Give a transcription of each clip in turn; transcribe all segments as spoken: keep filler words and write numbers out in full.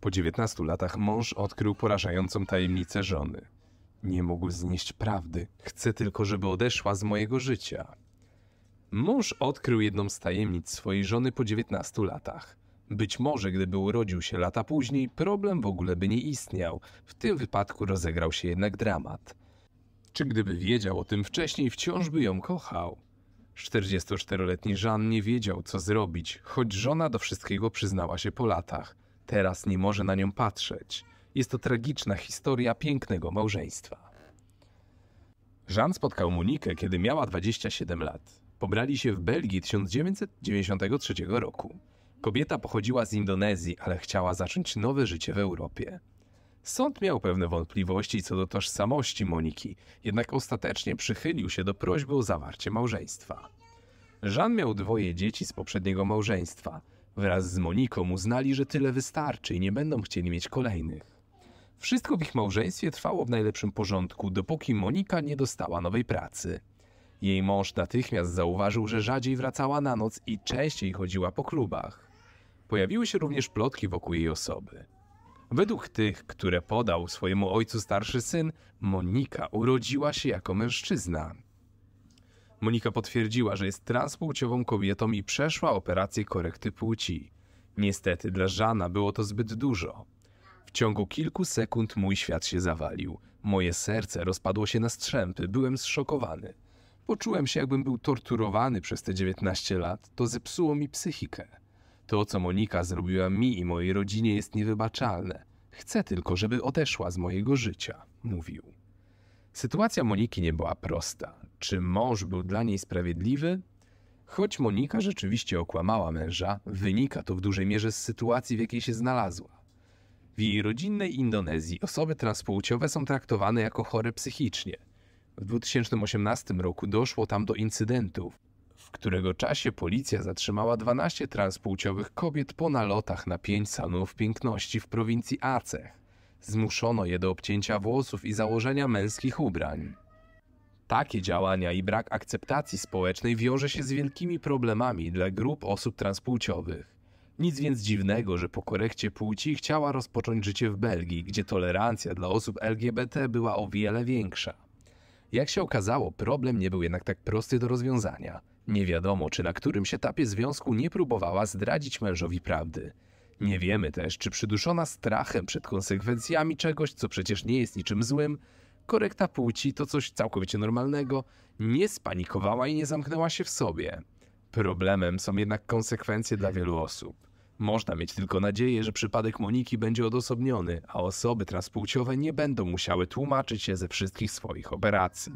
Po dziewiętnastu latach mąż odkrył porażającą tajemnicę żony. Nie mógł znieść prawdy. Chcę tylko, żeby odeszła z mojego życia. Mąż odkrył jedną z tajemnic swojej żony po dziewiętnastu latach. Być może gdyby urodził się lata później, problem w ogóle by nie istniał. W tym wypadku rozegrał się jednak dramat. Czy gdyby wiedział o tym wcześniej, wciąż by ją kochał? czterdziestoczteroletni Jean nie wiedział, co zrobić, choć żona do wszystkiego przyznała się po latach. Teraz nie może na nią patrzeć. Jest to tragiczna historia pięknego małżeństwa. Jean spotkał Monikę, kiedy miała dwadzieścia siedem lat. Pobrali się w Belgii tysiąc dziewięćset dziewięćdziesiątego trzeciego roku. Kobieta pochodziła z Indonezji, ale chciała zacząć nowe życie w Europie. Sąd miał pewne wątpliwości co do tożsamości Moniki, jednak ostatecznie przychylił się do prośby o zawarcie małżeństwa. Jean miał dwoje dzieci z poprzedniego małżeństwa. Wraz z Moniką uznali, że tyle wystarczy i nie będą chcieli mieć kolejnych. Wszystko w ich małżeństwie trwało w najlepszym porządku, dopóki Monika nie dostała nowej pracy. Jej mąż natychmiast zauważył, że rzadziej wracała na noc i częściej chodziła po klubach. Pojawiły się również plotki wokół jej osoby. Według tych, które podał swojemu ojcu starszy syn, Monika urodziła się jako mężczyzna. Monika potwierdziła, że jest transpłciową kobietą i przeszła operację korekty płci. Niestety dla Jeana było to zbyt dużo. W ciągu kilku sekund mój świat się zawalił. Moje serce rozpadło się na strzępy, byłem zszokowany. Poczułem się, jakbym był torturowany przez te dziewiętnaście lat. To zepsuło mi psychikę. To, co Monika zrobiła mi i mojej rodzinie, jest niewybaczalne. Chcę tylko, żeby odeszła z mojego życia, mówił. Sytuacja Moniki nie była prosta. Czy mąż był dla niej sprawiedliwy? Choć Monika rzeczywiście okłamała męża, wynika to w dużej mierze z sytuacji, w jakiej się znalazła. W jej rodzinnej Indonezji osoby transpłciowe są traktowane jako chore psychicznie. W dwa tysiące osiemnastym roku doszło tam do incydentów, w którego czasie policja zatrzymała dwanaście transpłciowych kobiet po nalotach na pięć salonów piękności w prowincji Aceh. Zmuszono je do obcięcia włosów i założenia męskich ubrań. Takie działania i brak akceptacji społecznej wiąże się z wielkimi problemami dla grup osób transpłciowych. Nic więc dziwnego, że po korekcie płci chciała rozpocząć życie w Belgii, gdzie tolerancja dla osób L G B T była o wiele większa. Jak się okazało, problem nie był jednak tak prosty do rozwiązania. Nie wiadomo, czy na którymś etapie związku nie próbowała zdradzić mężowi prawdy. Nie wiemy też, czy przyduszona strachem przed konsekwencjami czegoś, co przecież nie jest niczym złym, korekta płci to coś całkowicie normalnego, nie spanikowała i nie zamknęła się w sobie. Problemem są jednak konsekwencje dla wielu osób. Można mieć tylko nadzieję, że przypadek Moniki będzie odosobniony, a osoby transpłciowe nie będą musiały tłumaczyć się ze wszystkich swoich operacji.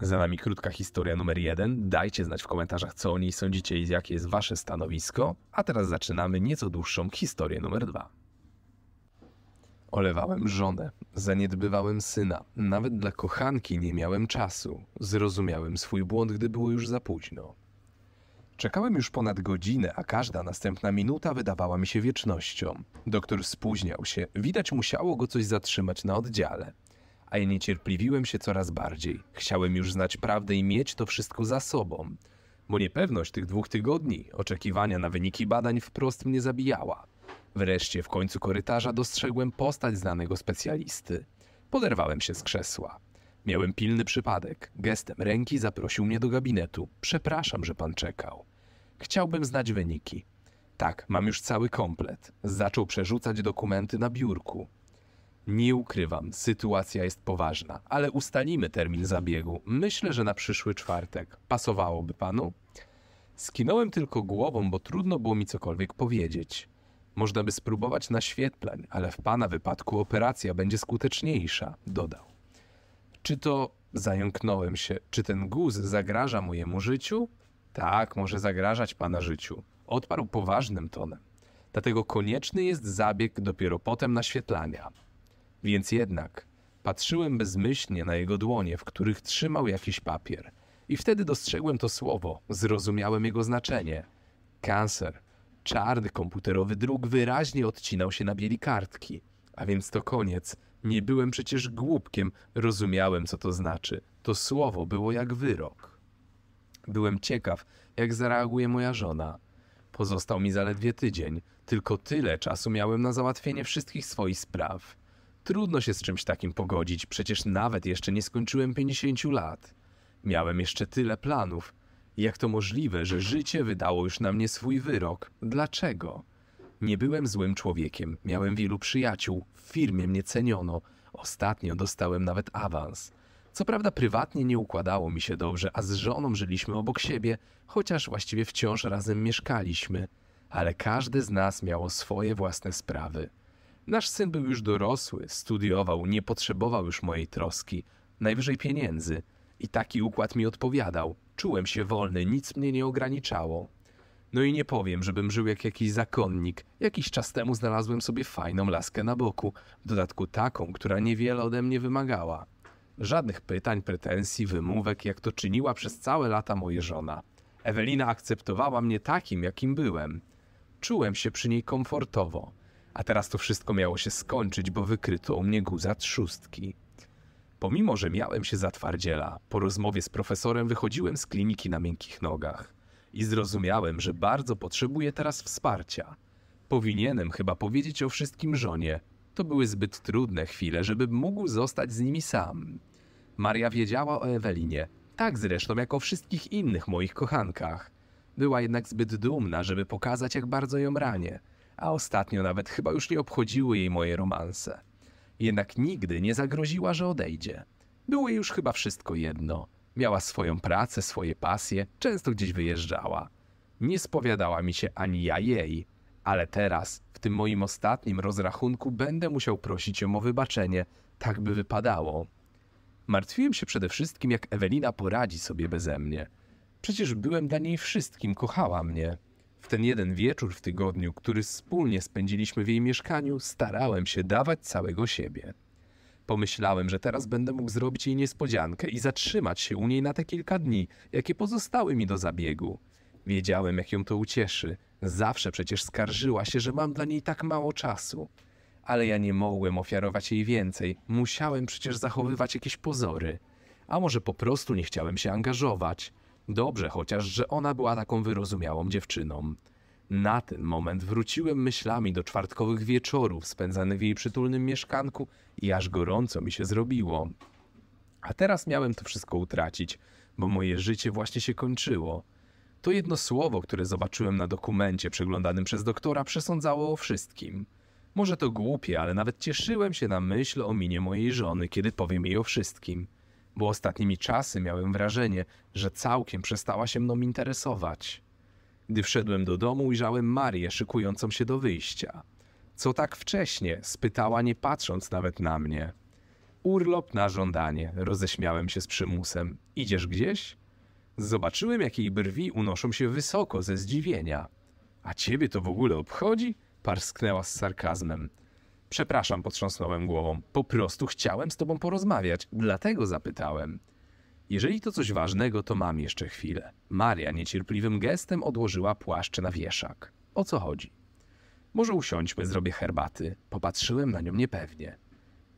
Za nami krótka historia numer jeden. Dajcie znać w komentarzach, co o niej sądzicie i jakie jest wasze stanowisko. A teraz zaczynamy nieco dłuższą historię numer dwa. Olewałem żonę, zaniedbywałem syna. Nawet dla kochanki nie miałem czasu. Zrozumiałem swój błąd, gdy było już za późno. Czekałem już ponad godzinę, a każda następna minuta wydawała mi się wiecznością. Doktor spóźniał się. Widać musiało go coś zatrzymać na oddziale. A ja niecierpliwiłem się coraz bardziej. Chciałem już znać prawdę i mieć to wszystko za sobą. Bo niepewność tych dwóch tygodni, oczekiwania na wyniki badań wprost mnie zabijała. Wreszcie w końcu korytarza dostrzegłem postać znanego specjalisty. Poderwałem się z krzesła. Miałem pilny przypadek. Gestem ręki zaprosił mnie do gabinetu. Przepraszam, że pan czekał. Chciałbym znać wyniki. Tak, mam już cały komplet. Zaczął przerzucać dokumenty na biurku. Nie ukrywam, sytuacja jest poważna, ale ustalimy termin zabiegu. Myślę, że na przyszły czwartek. Pasowałoby panu? Skinąłem tylko głową, bo trudno było mi cokolwiek powiedzieć. Można by spróbować naświetlań, ale w pana wypadku operacja będzie skuteczniejsza, dodał. Czy to... zająknąłem się. Czy ten guz zagraża mojemu życiu? Tak, może zagrażać pana życiu, odparł poważnym tonem. Dlatego konieczny jest zabieg dopiero potem naświetlania. Więc jednak patrzyłem bezmyślnie na jego dłonie, w których trzymał jakiś papier. I wtedy dostrzegłem to słowo, zrozumiałem jego znaczenie. Kancer. Czarny komputerowy druk wyraźnie odcinał się na bieli kartki. A więc to koniec. Nie byłem przecież głupkiem, rozumiałem, co to znaczy. To słowo było jak wyrok. Byłem ciekaw, jak zareaguje moja żona. Pozostał mi zaledwie tydzień. Tylko tyle czasu miałem na załatwienie wszystkich swoich spraw. Trudno się z czymś takim pogodzić, przecież nawet jeszcze nie skończyłem pięćdziesięciu lat. Miałem jeszcze tyle planów. Jak to możliwe, że życie wydało już na mnie swój wyrok? Dlaczego? Nie byłem złym człowiekiem, miałem wielu przyjaciół, w firmie mnie ceniono. Ostatnio dostałem nawet awans. Co prawda prywatnie nie układało mi się dobrze, a z żoną żyliśmy obok siebie, chociaż właściwie wciąż razem mieszkaliśmy. Ale każdy z nas miało swoje własne sprawy. Nasz syn był już dorosły, studiował, nie potrzebował już mojej troski, najwyżej pieniędzy. I taki układ mi odpowiadał. Czułem się wolny, nic mnie nie ograniczało. No i nie powiem, żebym żył jak jakiś zakonnik. Jakiś czas temu znalazłem sobie fajną laskę na boku, w dodatku taką, która niewiele ode mnie wymagała. Żadnych pytań, pretensji, wymówek, jak to czyniła przez całe lata moja żona. Ewelina akceptowała mnie takim, jakim byłem. Czułem się przy niej komfortowo. A teraz to wszystko miało się skończyć, bo wykryto u mnie guza trzustki. Pomimo, że miałem się za twardziela, po rozmowie z profesorem wychodziłem z kliniki na miękkich nogach. I zrozumiałem, że bardzo potrzebuję teraz wsparcia. Powinienem chyba powiedzieć o wszystkim żonie. To były zbyt trudne chwile, żebym mógł zostać z nimi sam. Maria wiedziała o Ewelinie, tak zresztą jak o wszystkich innych moich kochankach. Była jednak zbyt dumna, żeby pokazać, jak bardzo ją ranię, a ostatnio nawet chyba już nie obchodziły jej moje romanse. Jednak nigdy nie zagroziła, że odejdzie. Było jej już chyba wszystko jedno. Miała swoją pracę, swoje pasje, często gdzieś wyjeżdżała. Nie spowiadała mi się ani ja jej, ale teraz, w tym moim ostatnim rozrachunku, będę musiał prosić ją o wybaczenie, tak by wypadało. Martwiłem się przede wszystkim, jak Ewelina poradzi sobie beze mnie. Przecież byłem dla niej wszystkim, kochała mnie. W ten jeden wieczór w tygodniu, który wspólnie spędziliśmy w jej mieszkaniu, starałem się dawać całego siebie. Pomyślałem, że teraz będę mógł zrobić jej niespodziankę i zatrzymać się u niej na te kilka dni, jakie pozostały mi do zabiegu. Wiedziałem, jak ją to ucieszy. Zawsze przecież skarżyła się, że mam dla niej tak mało czasu. Ale ja nie mogłem ofiarować jej więcej. Musiałem przecież zachowywać jakieś pozory. A może po prostu nie chciałem się angażować. Dobrze chociaż, że ona była taką wyrozumiałą dziewczyną. Na ten moment wróciłem myślami do czwartkowych wieczorów spędzanych w jej przytulnym mieszkanku i aż gorąco mi się zrobiło. A teraz miałem to wszystko utracić, bo moje życie właśnie się kończyło. To jedno słowo, które zobaczyłem na dokumencie przeglądanym przez doktora, przesądzało o wszystkim. Może to głupie, ale nawet cieszyłem się na myśl o minie mojej żony, kiedy powiem jej o wszystkim. Bo ostatnimi czasy miałem wrażenie, że całkiem przestała się mną interesować. Gdy wszedłem do domu, ujrzałem Marię szykującą się do wyjścia. Co tak wcześnie? Spytała, nie patrząc nawet na mnie. Urlop na żądanie, roześmiałem się z przymusem. Idziesz gdzieś? Zobaczyłem, jak jej brwi unoszą się wysoko ze zdziwienia. A ciebie to w ogóle obchodzi? Parsknęła z sarkazmem. Przepraszam, potrząsnąłem głową. Po prostu chciałem z tobą porozmawiać, dlatego zapytałem. Jeżeli to coś ważnego, to mam jeszcze chwilę. Maria niecierpliwym gestem odłożyła płaszcz na wieszak. O co chodzi? Może usiądźmy, zrobię herbaty. Popatrzyłem na nią niepewnie.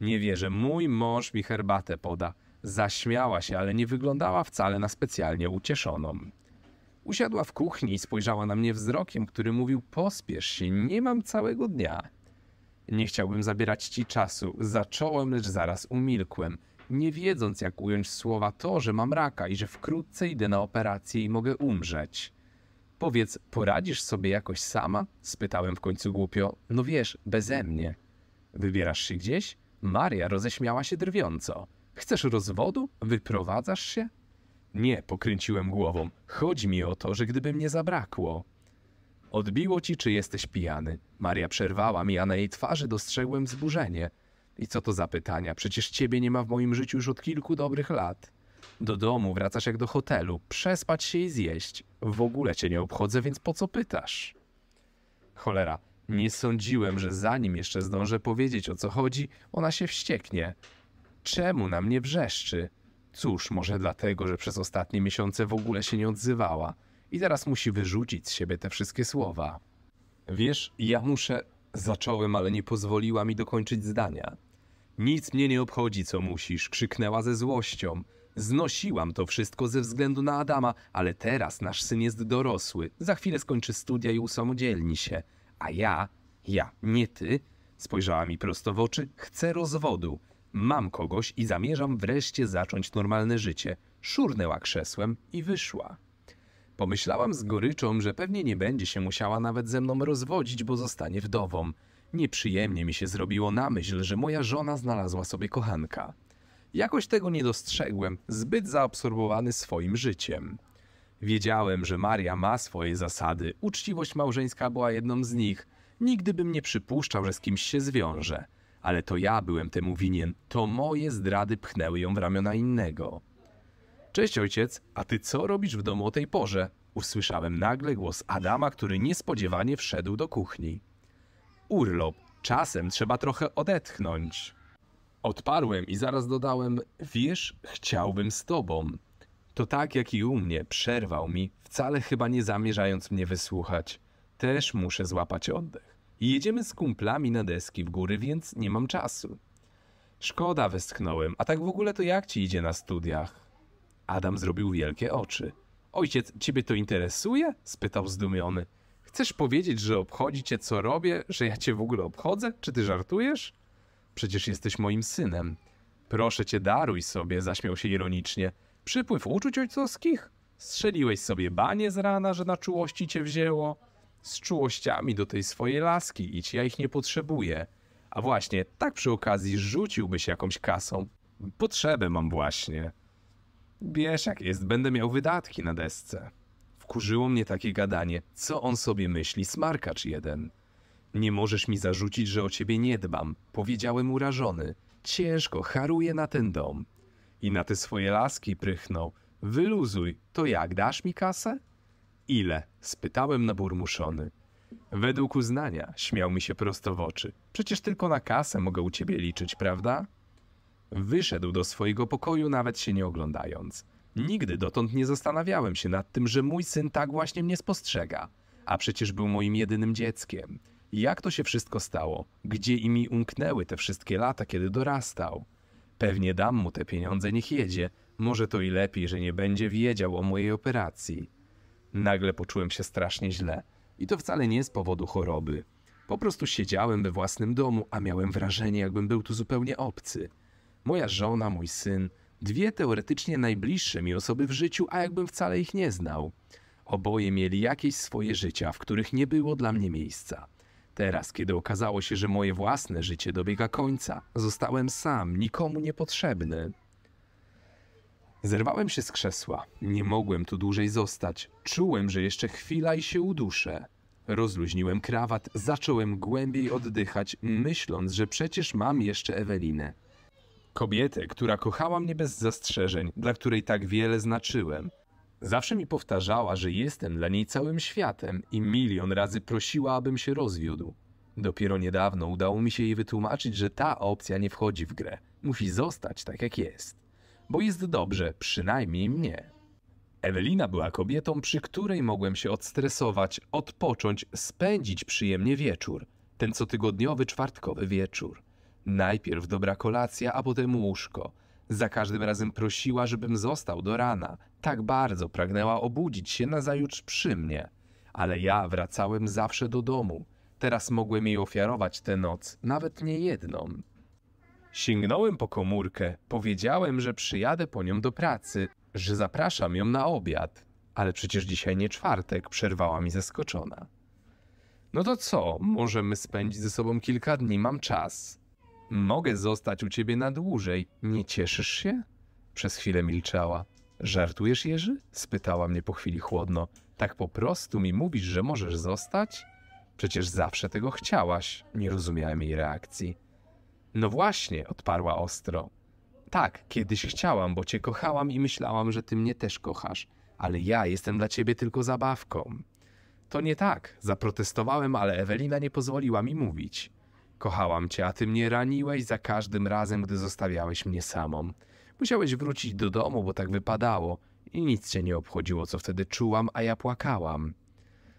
Nie wierzę, mój mąż mi herbatę poda. Zaśmiała się, ale nie wyglądała wcale na specjalnie ucieszoną. Usiadła w kuchni i spojrzała na mnie wzrokiem, który mówił: pospiesz się, nie mam całego dnia. Nie chciałbym zabierać ci czasu. Zacząłem, lecz zaraz umilkłem. Nie wiedząc, jak ująć słowa to, że mam raka i że wkrótce idę na operację i mogę umrzeć. Powiedz, poradzisz sobie jakoś sama? Spytałem w końcu głupio. No wiesz, beze mnie. Wybierasz się gdzieś? Maria roześmiała się drwiąco. Chcesz rozwodu? Wyprowadzasz się? Nie, pokręciłem głową. Chodzi mi o to, że gdyby mnie zabrakło. Odbiło ci, czy jesteś pijany? Maria przerwała mi, a na jej twarzy dostrzegłem wzburzenie. I co to za pytania? Przecież ciebie nie ma w moim życiu już od kilku dobrych lat. Do domu wracasz jak do hotelu, przespać się i zjeść. W ogóle cię nie obchodzę, więc po co pytasz? Cholera, nie sądziłem, że zanim jeszcze zdążę powiedzieć, o co chodzi, ona się wścieknie. Czemu na mnie wrzeszczy? Cóż, może dlatego, że przez ostatnie miesiące w ogóle się nie odzywała. I teraz musi wyrzucić z siebie te wszystkie słowa. Wiesz, ja muszę... Zacząłem, ale nie pozwoliła mi dokończyć zdania. Nic mnie nie obchodzi, co musisz, krzyknęła ze złością. Znosiłam to wszystko ze względu na Adama, ale teraz nasz syn jest dorosły. Za chwilę skończy studia i usamodzielni się. A ja, ja, nie ty, spojrzała mi prosto w oczy, chcę rozwodu. Mam kogoś i zamierzam wreszcie zacząć normalne życie. Szurnęła krzesłem i wyszła. Pomyślałam z goryczą, że pewnie nie będzie się musiała nawet ze mną rozwodzić, bo zostanie wdową. Nieprzyjemnie mi się zrobiło na myśl, że moja żona znalazła sobie kochanka. Jakoś tego nie dostrzegłem, zbyt zaabsorbowany swoim życiem. Wiedziałem, że Maria ma swoje zasady, uczciwość małżeńska była jedną z nich. Nigdy bym nie przypuszczał, że z kimś się zwiąże. Ale to ja byłem temu winien, to moje zdrady pchnęły ją w ramiona innego. Cześć ojciec, a ty co robisz w domu o tej porze? Usłyszałem nagle głos Adama, który niespodziewanie wszedł do kuchni. Urlop, czasem trzeba trochę odetchnąć. Odparłem i zaraz dodałem, wiesz, chciałbym z tobą. To tak jak i u mnie, przerwał mi, wcale chyba nie zamierzając mnie wysłuchać. Też muszę złapać oddech. Jedziemy z kumplami na deski w góry, więc nie mam czasu. Szkoda, westchnąłem, a tak w ogóle to jak ci idzie na studiach? Adam zrobił wielkie oczy. Ojciec, ciebie to interesuje? Spytał zdumiony. Chcesz powiedzieć, że obchodzi cię co robię, że ja cię w ogóle obchodzę? Czy ty żartujesz? Przecież jesteś moim synem. Proszę cię, daruj sobie, zaśmiał się ironicznie. Przypływ uczuć ojcowskich? Strzeliłeś sobie banie z rana, że na czułości cię wzięło? Z czułościami do tej swojej laski idź, ja ich nie potrzebuję. A właśnie, tak przy okazji rzuciłbyś jakąś kasą. Potrzebę mam właśnie. Wiesz jak jest, będę miał wydatki na desce. Wkurzyło mnie takie gadanie. Co on sobie myśli, smarkacz jeden. Nie możesz mi zarzucić, że o ciebie nie dbam. Powiedziałem urażony. Ciężko haruję na ten dom. I na te swoje laski prychnął. Wyluzuj, to jak, dasz mi kasę? Ile? Spytałem naburmuszony. Według uznania, śmiał mi się prosto w oczy. Przecież tylko na kasę mogę u ciebie liczyć, prawda? Wyszedł do swojego pokoju, nawet się nie oglądając. Nigdy dotąd nie zastanawiałem się nad tym, że mój syn tak właśnie mnie spostrzega. A przecież był moim jedynym dzieckiem. Jak to się wszystko stało? Gdzie i mi umknęły te wszystkie lata, kiedy dorastał? Pewnie dam mu te pieniądze, niech jedzie. Może to i lepiej, że nie będzie wiedział o mojej operacji. Nagle poczułem się strasznie źle. I to wcale nie z powodu choroby. Po prostu siedziałem we własnym domu, a miałem wrażenie, jakbym był tu zupełnie obcy. Moja żona, mój syn, dwie teoretycznie najbliższe mi osoby w życiu, a jakbym wcale ich nie znał. Oboje mieli jakieś swoje życia, w których nie było dla mnie miejsca. Teraz, kiedy okazało się, że moje własne życie dobiega końca, zostałem sam, nikomu niepotrzebny. Zerwałem się z krzesła. Nie mogłem tu dłużej zostać. Czułem, że jeszcze chwila i się uduszę. Rozluźniłem krawat, zacząłem głębiej oddychać, myśląc, że przecież mam jeszcze Ewelinę. Kobietę, która kochała mnie bez zastrzeżeń, dla której tak wiele znaczyłem. Zawsze mi powtarzała, że jestem dla niej całym światem i milion razy prosiła, abym się rozwiódł. Dopiero niedawno udało mi się jej wytłumaczyć, że ta opcja nie wchodzi w grę. Musi zostać tak jak jest. Bo jest dobrze, przynajmniej mnie. Ewelina była kobietą, przy której mogłem się odstresować, odpocząć, spędzić przyjemnie wieczór. Ten cotygodniowy, czwartkowy wieczór. Najpierw dobra kolacja, a potem łóżko. Za każdym razem prosiła, żebym został do rana. Tak bardzo pragnęła obudzić się nazajutrz przy mnie. Ale ja wracałem zawsze do domu. Teraz mogłem jej ofiarować tę noc, nawet nie jedną. Sięgnąłem po komórkę. Powiedziałem, że przyjadę po nią do pracy, że zapraszam ją na obiad. Ale przecież dzisiaj nie czwartek, przerwała mi zaskoczona. No to co? Możemy spędzić ze sobą kilka dni, mam czas. Mogę zostać u ciebie na dłużej. Nie cieszysz się? Przez chwilę milczała. Żartujesz, Jerzy? Spytała mnie po chwili chłodno. Tak po prostu mi mówisz, że możesz zostać? Przecież zawsze tego chciałaś. Nie rozumiałem jej reakcji. No właśnie, odparła ostro. Tak, kiedyś chciałam, bo cię kochałam i myślałam, że ty mnie też kochasz. Ale ja jestem dla ciebie tylko zabawką. To nie tak. Zaprotestowałem, ale Ewelina nie pozwoliła mi mówić. Kochałam cię, a ty mnie raniłeś za każdym razem, gdy zostawiałeś mnie samą. Musiałeś wrócić do domu, bo tak wypadało i nic cię nie obchodziło, co wtedy czułam, a ja płakałam.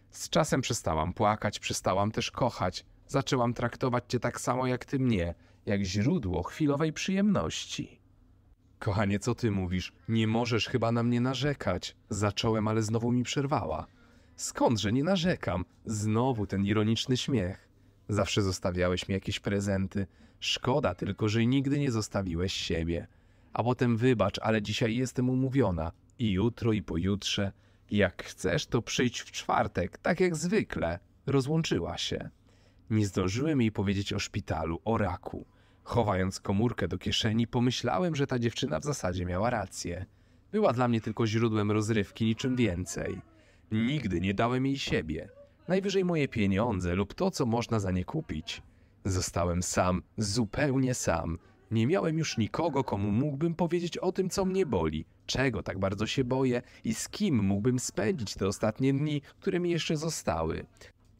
Z czasem przestałam płakać, przestałam też kochać. Zaczęłam traktować cię tak samo jak ty mnie, jak źródło chwilowej przyjemności. Kochanie, co ty mówisz? Nie możesz chyba na mnie narzekać. Zacząłem, ale znowu mi przerwała. Skądże nie narzekam? Znowu ten ironiczny śmiech. Zawsze zostawiałeś mi jakieś prezenty. Szkoda tylko, że nigdy nie zostawiłeś siebie. A potem wybacz, ale dzisiaj jestem umówiona. I jutro, i pojutrze. Jak chcesz, to przyjdź w czwartek, tak jak zwykle. Rozłączyła się. Nie zdążyłem jej powiedzieć o szpitalu, o raku. Chowając komórkę do kieszeni, pomyślałem, że ta dziewczyna w zasadzie miała rację. Była dla mnie tylko źródłem rozrywki, niczym więcej. Nigdy nie dałem jej siebie. Najwyżej moje pieniądze lub to, co można za nie kupić. Zostałem sam, zupełnie sam. Nie miałem już nikogo, komu mógłbym powiedzieć o tym, co mnie boli, czego tak bardzo się boję i z kim mógłbym spędzić te ostatnie dni, które mi jeszcze zostały.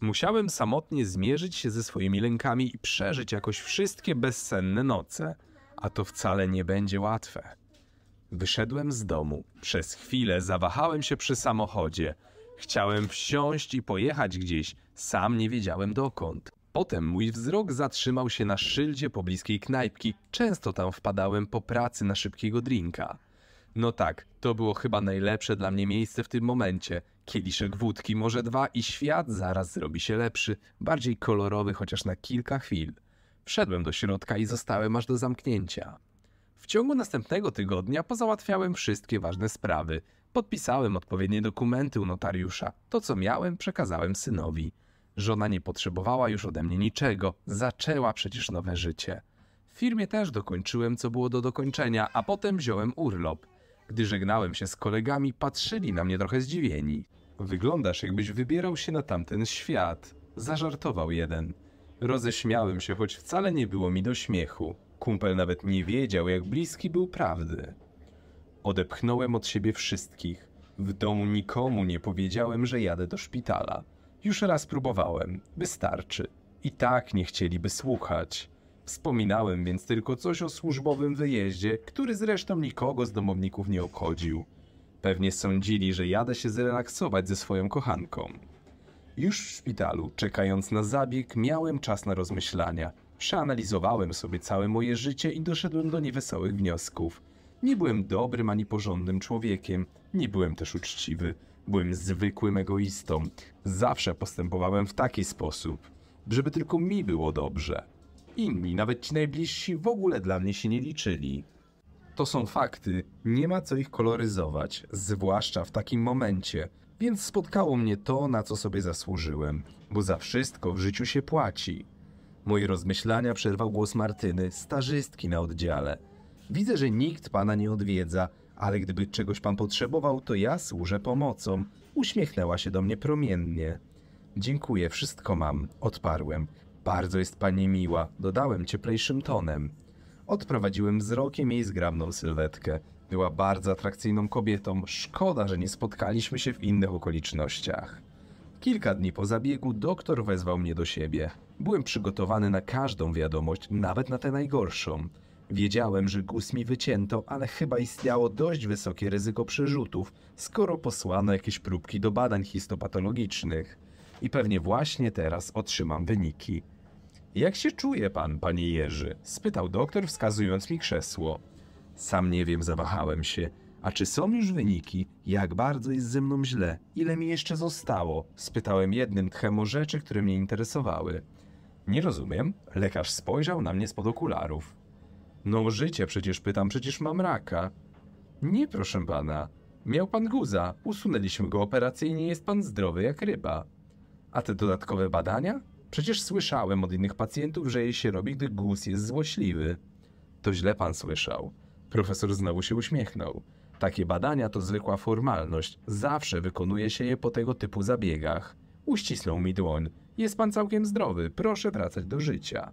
Musiałem samotnie zmierzyć się ze swoimi lękami i przeżyć jakoś wszystkie bezsenne noce, a to wcale nie będzie łatwe. Wyszedłem z domu. Przez chwilę zawahałem się przy samochodzie. Chciałem wsiąść i pojechać gdzieś, sam nie wiedziałem dokąd. Potem mój wzrok zatrzymał się na szyldzie pobliskiej knajpki. Często tam wpadałem po pracy na szybkiego drinka. No tak, to było chyba najlepsze dla mnie miejsce w tym momencie. Kieliszek wódki, może dwa i świat zaraz zrobi się lepszy, bardziej kolorowy chociaż na kilka chwil. Wszedłem do środka i zostałem aż do zamknięcia. W ciągu następnego tygodnia pozałatwiałem wszystkie ważne sprawy. Podpisałem odpowiednie dokumenty u notariusza. To, co miałem, przekazałem synowi. Żona nie potrzebowała już ode mnie niczego. Zaczęła przecież nowe życie. W firmie też dokończyłem, co było do dokończenia, a potem wziąłem urlop. Gdy żegnałem się z kolegami, patrzyli na mnie trochę zdziwieni. Wyglądasz, jakbyś wybierał się na tamten świat. Zażartował jeden. Roześmiałem się, choć wcale nie było mi do śmiechu. Kumpel nawet nie wiedział, jak bliski był prawdy. Odepchnąłem od siebie wszystkich. W domu nikomu nie powiedziałem, że jadę do szpitala. Już raz próbowałem. Wystarczy. I tak nie chcieliby słuchać. Wspominałem więc tylko coś o służbowym wyjeździe, który zresztą nikogo z domowników nie obchodził. Pewnie sądzili, że jadę się zrelaksować ze swoją kochanką. Już w szpitalu, czekając na zabieg, miałem czas na rozmyślania. Przeanalizowałem sobie całe moje życie i doszedłem do niewesołych wniosków. Nie byłem dobrym ani porządnym człowiekiem. Nie byłem też uczciwy. Byłem zwykłym egoistą. Zawsze postępowałem w taki sposób, żeby tylko mi było dobrze. Inni, nawet ci najbliżsi, w ogóle dla mnie się nie liczyli. To są fakty, nie ma co ich koloryzować, zwłaszcza w takim momencie, więc spotkało mnie to, na co sobie zasłużyłem, bo za wszystko w życiu się płaci. Moje rozmyślania przerwał głos Martyny, stażystki na oddziale. Widzę, że nikt pana nie odwiedza, ale gdyby czegoś pan potrzebował, to ja służę pomocą. Uśmiechnęła się do mnie promiennie. Dziękuję, wszystko mam, odparłem. Bardzo jest pani miła, dodałem cieplejszym tonem. Odprowadziłem wzrokiem jej zgrabną sylwetkę. Była bardzo atrakcyjną kobietą, szkoda, że nie spotkaliśmy się w innych okolicznościach. Kilka dni po zabiegu doktor wezwał mnie do siebie. Byłem przygotowany na każdą wiadomość, nawet na tę najgorszą. Wiedziałem, że guz mi wycięto, ale chyba istniało dość wysokie ryzyko przerzutów, skoro posłano jakieś próbki do badań histopatologicznych. I pewnie właśnie teraz otrzymam wyniki. Jak się czuje pan, panie Jerzy? Spytał doktor, wskazując mi krzesło. Sam nie wiem, zawahałem się. A czy są już wyniki? Jak bardzo jest ze mną źle? Ile mi jeszcze zostało? Spytałem jednym tchem o rzeczy, które mnie interesowały. Nie rozumiem. Lekarz spojrzał na mnie spod okularów. No życie przecież pytam, przecież mam raka. Nie, proszę pana. Miał pan guza. Usunęliśmy go operacyjnie, jest pan zdrowy jak ryba. A te dodatkowe badania? Przecież słyszałem od innych pacjentów, że je się robi, gdy guz jest złośliwy. To źle pan słyszał. Profesor znowu się uśmiechnął. Takie badania to zwykła formalność. Zawsze wykonuje się je po tego typu zabiegach. Uścisnął mi dłoń. Jest pan całkiem zdrowy, proszę wracać do życia.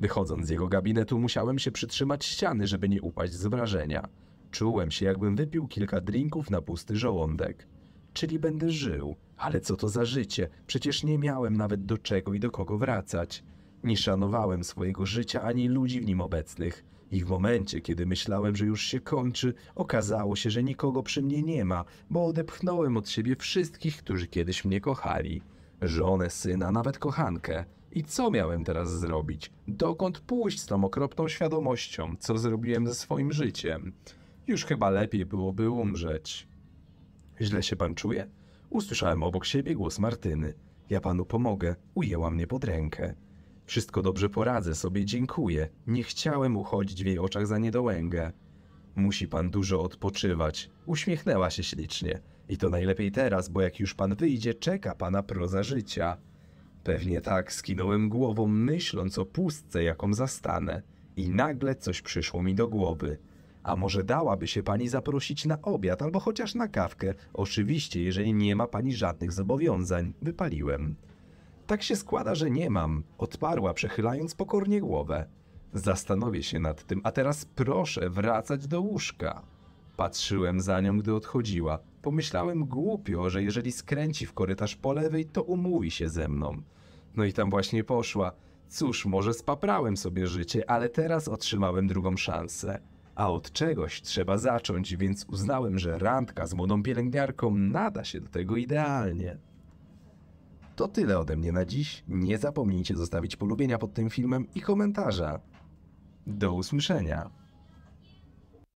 Wychodząc z jego gabinetu, musiałem się przytrzymać ściany, żeby nie upaść z wrażenia. Czułem się, jakbym wypił kilka drinków na pusty żołądek. Czyli będę żył. Ale co to za życie? Przecież nie miałem nawet do czego i do kogo wracać. Nie szanowałem swojego życia ani ludzi w nim obecnych. I w momencie, kiedy myślałem, że już się kończy, okazało się, że nikogo przy mnie nie ma, bo odepchnąłem od siebie wszystkich, którzy kiedyś mnie kochali. Żonę, syna, nawet kochankę. I co miałem teraz zrobić? Dokąd pójść z tą okropną świadomością, co zrobiłem ze swoim życiem? Już chyba lepiej byłoby umrzeć. Źle się pan czuje? Usłyszałem obok siebie głos Martyny. Ja panu pomogę. Ujęła mnie pod rękę. Wszystko dobrze poradzę sobie, dziękuję. Nie chciałem uchodzić w jej oczach za niedołęgę. Musi pan dużo odpoczywać. Uśmiechnęła się ślicznie. I to najlepiej teraz, bo jak już pan wyjdzie, czeka pana proza życia. Pewnie tak, skinąłem głową, myśląc o pustce, jaką zastanę. I nagle coś przyszło mi do głowy. A może dałaby się pani zaprosić na obiad, albo chociaż na kawkę? Oczywiście, jeżeli nie ma pani żadnych zobowiązań. Wypaliłem. Tak się składa, że nie mam. Odparła, przechylając pokornie głowę. Zastanowię się nad tym, a teraz proszę wracać do łóżka. Patrzyłem za nią, gdy odchodziła. Pomyślałem głupio, że jeżeli skręci w korytarz po lewej, to umówi się ze mną. No i tam właśnie poszła. Cóż, może spaprałem sobie życie, ale teraz otrzymałem drugą szansę. A od czegoś trzeba zacząć, więc uznałem, że randka z młodą pielęgniarką nada się do tego idealnie. To tyle ode mnie na dziś. Nie zapomnijcie zostawić polubienia pod tym filmem i komentarza. Do usłyszenia!